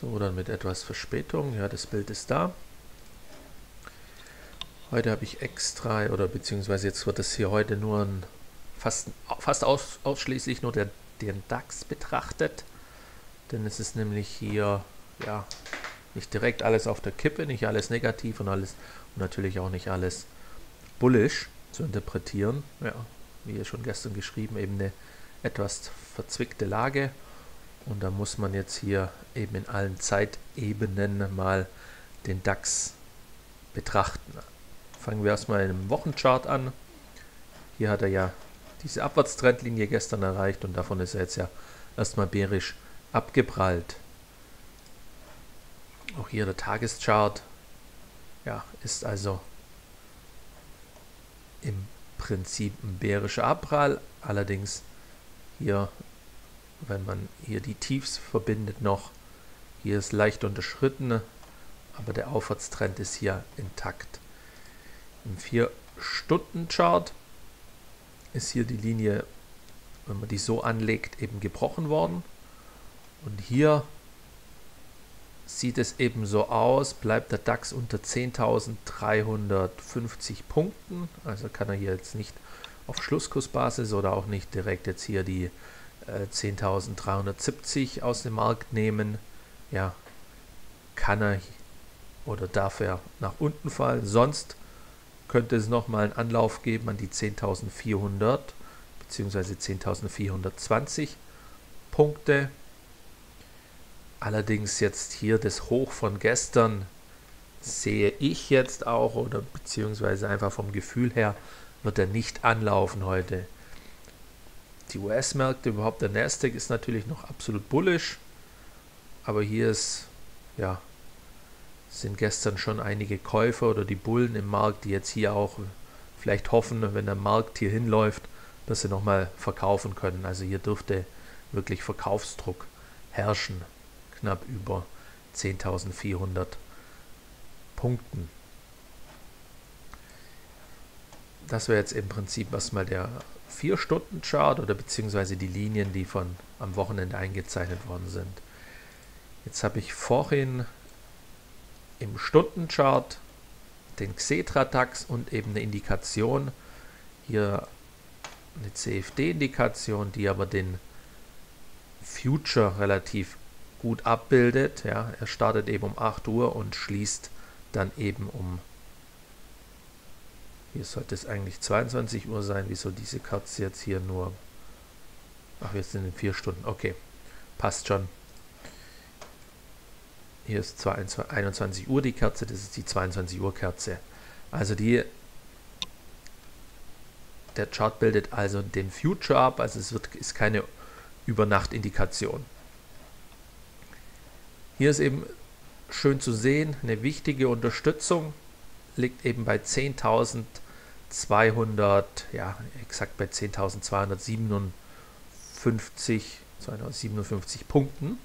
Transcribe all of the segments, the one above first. So, dann mit etwas Verspätung. Ja, das Bild ist da. Heute habe ich extra, oder beziehungsweise jetzt wird das hier heute nur ein, fast ausschließlich nur den DAX betrachtet. Denn es ist nämlich hier, ja, nicht direkt alles auf der Kippe, nicht alles negativ und alles, und natürlich auch nicht alles bullisch zu interpretieren. Ja, wie hier schon gestern geschrieben, eben eine etwas verzwickte Lage. Und da muss man jetzt hier eben in allen Zeitebenen mal den DAX betrachten. Fangen wir erstmal in einem Wochenchart an. Hier hat er ja diese Abwärtstrendlinie gestern erreicht und davon ist er jetzt ja erstmal bärisch abgeprallt. Auch hier der Tageschart, ja, ist also im Prinzip ein bärischer Abprall. Allerdings hier, wenn man hier die Tiefs verbindet noch, hier ist leicht unterschritten, aber der Aufwärtstrend ist hier intakt. Im 4-Stunden-Chart ist hier die Linie, wenn man die so anlegt, eben gebrochen worden. Und hier sieht es eben so aus, bleibt der DAX unter 10.350 Punkten. Also kann er hier jetzt nicht auf Schlusskursbasis oder auch nicht direkt jetzt hier die 10.370 aus dem Markt nehmen. Ja, kann er oder darf er nach unten fallen. Sonst könnte es nochmal einen Anlauf geben an die 10.400 bzw. 10.420 Punkte. Allerdings jetzt hier das Hoch von gestern sehe ich jetzt auch, oder beziehungsweise einfach vom Gefühl her, wird er nicht anlaufen heute. Die US-Märkte, überhaupt der Nasdaq ist natürlich noch absolut bullisch, aber hier ist, ja, sind gestern schon einige Käufer oder die Bullen im Markt, die jetzt hier auch vielleicht hoffen, wenn der Markt hier hinläuft, dass sie nochmal verkaufen können. Also hier dürfte wirklich Verkaufsdruck herrschen, knapp über 10.400 Punkten. Das wäre jetzt im Prinzip erstmal der 4-Stunden-Chart oder beziehungsweise die Linien, die von am Wochenende eingezeichnet worden sind. Jetzt habe ich vorhin im Stundenchart den Xetra-Tax und eben eine Indikation, hier eine CFD-Indikation, die aber den Future relativ gut abbildet. Ja, er startet eben um 8 Uhr und schließt dann eben um, hier sollte es eigentlich 22 Uhr sein, wieso diese Katze jetzt hier nur, ach, jetzt sind es 4 Stunden, okay, passt schon. Hier ist 21 Uhr die Kerze, das ist die 22 Uhr Kerze. Also der Chart bildet also den Future ab, also es ist keine Übernacht-Indikation. Hier ist eben schön zu sehen, eine wichtige Unterstützung liegt eben bei 10.200, ja, exakt bei 10.257 Punkten.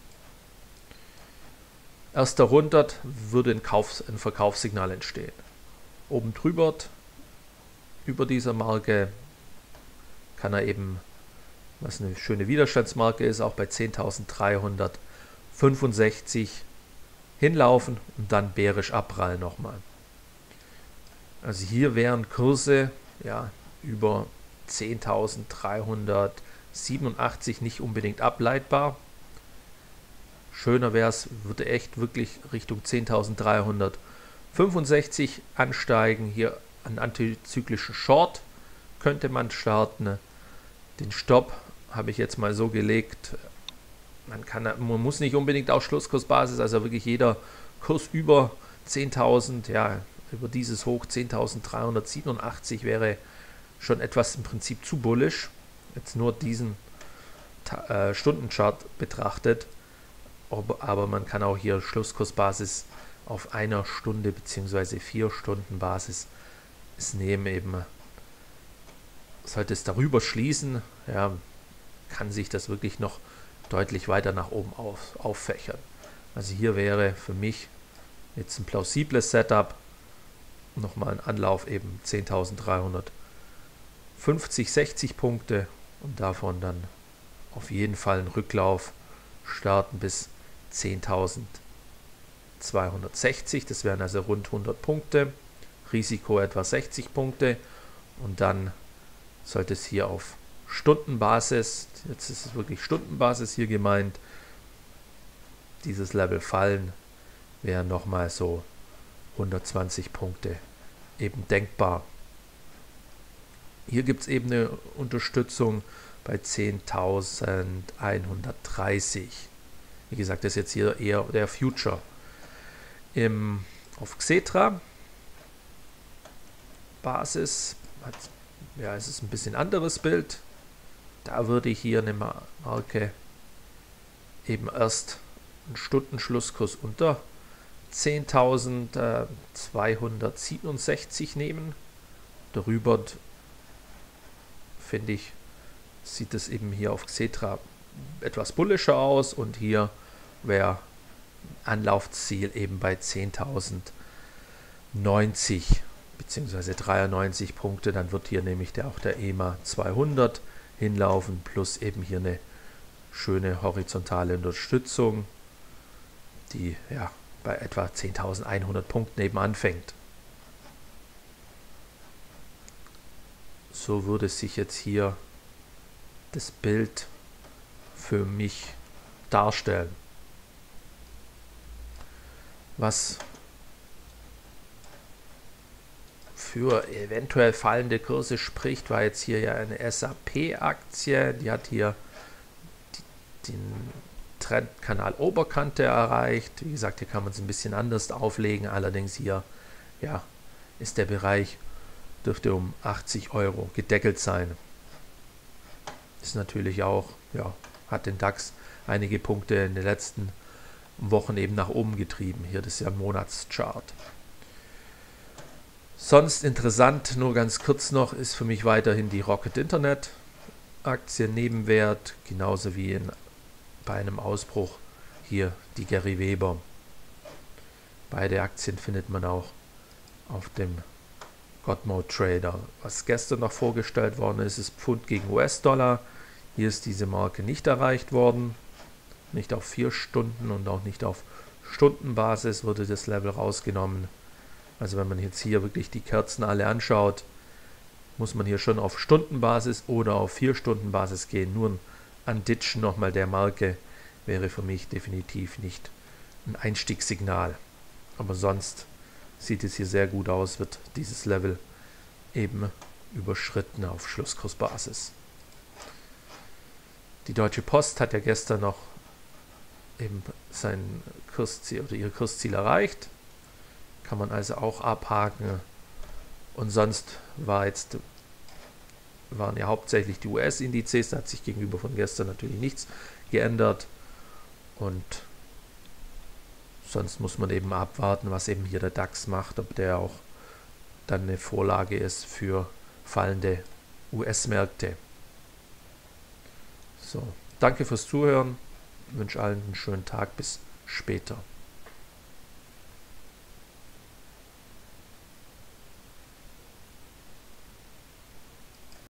Erst darunter würde ein Verkaufssignal entstehen. Oben drüber, über dieser Marke, kann er eben, was eine schöne Widerstandsmarke ist, auch bei 10.365 hinlaufen und dann bärisch abprallen nochmal. Also hier wären Kurse, ja, über 10.387 nicht unbedingt ableitbar. Schöner wäre es, würde echt wirklich Richtung 10.365 ansteigen. Hier einen antizyklischen Short könnte man starten. Den Stopp habe ich jetzt mal so gelegt. Man muss nicht unbedingt auf Schlusskursbasis, also wirklich jeder Kurs über 10.000, ja, über dieses Hoch 10.387 wäre schon etwas im Prinzip zu bullisch. Jetzt nur diesen Stundenchart betrachtet. Aber man kann auch hier Schlusskursbasis auf einer Stunde bzw. 4 Stunden Basis nehmen eben. Sollte es darüber schließen, ja, kann sich das wirklich noch deutlich weiter nach oben auffächern. Also hier wäre für mich jetzt ein plausibles Setup. Nochmal ein Anlauf eben 10.350, 60 Punkte und davon dann auf jeden Fall ein Rücklauf starten bis 10.000 260, das wären also rund 100 Punkte, Risiko etwa 60 Punkte und dann sollte es hier auf Stundenbasis, jetzt ist es wirklich Stundenbasis hier gemeint, dieses Level fallen, wären nochmal so 120 Punkte eben denkbar. Hier gibt es eben eine Unterstützung bei 10.130. Wie gesagt, das ist jetzt hier eher der Future. Auf Xetra Basis hat, ja, es ist ein bisschen anderes Bild. Da würde ich hier eine Marke eben erst einen Stundenschlusskurs unter 10.267 nehmen. Darüber finde ich, sieht es eben hier auf Xetra etwas bullischer aus und hier wäre Anlaufziel eben bei 10.090 bzw. 93 Punkte, dann wird hier nämlich auch der EMA 200 hinlaufen plus eben hier eine schöne horizontale Unterstützung, die ja bei etwa 10.100 Punkten eben anfängt. So würde sich jetzt hier das Bild für mich darstellen. Was für eventuell fallende Kurse spricht, war jetzt hier ja eine SAP-Aktie, die hat hier den Trendkanal Oberkante erreicht. Wie gesagt, hier kann man es ein bisschen anders auflegen, allerdings hier ja, ist der Bereich, dürfte um 80 € gedeckelt sein. Ist natürlich auch, ja, hat den DAX einige Punkte in den letzten Wochen eben nach oben getrieben. Hier, das ist ja ein Monatschart. Sonst interessant, nur ganz kurz noch, ist für mich weiterhin die Rocket Internet Aktie Nebenwert, genauso wie bei einem Ausbruch hier die Gary Weber. Beide Aktien findet man auch auf dem Godmode Trader. Was gestern noch vorgestellt worden ist, ist Pfund gegen US-Dollar. Hier ist diese Marke nicht erreicht worden. Nicht auf 4 Stunden und auch nicht auf Stundenbasis wurde das Level rausgenommen. Also wenn man jetzt hier wirklich die Kerzen alle anschaut, muss man hier schon auf Stundenbasis oder auf 4 Stundenbasis gehen. Nur ein Anditschen nochmal der Marke wäre für mich definitiv nicht ein Einstiegssignal. Aber sonst sieht es hier sehr gut aus, wird dieses Level eben überschritten auf Schlusskursbasis. Die Deutsche Post hat ja gestern noch eben sein Kursziel oder ihr Kursziel erreicht. Kann man also auch abhaken. Und sonst waren ja hauptsächlich die US-Indizes, da hat sich gegenüber von gestern natürlich nichts geändert. Und sonst muss man eben abwarten, was eben hier der DAX macht, ob der auch dann eine Vorlage ist für fallende US-Märkte. So, danke fürs Zuhören, ich wünsche allen einen schönen Tag, bis später.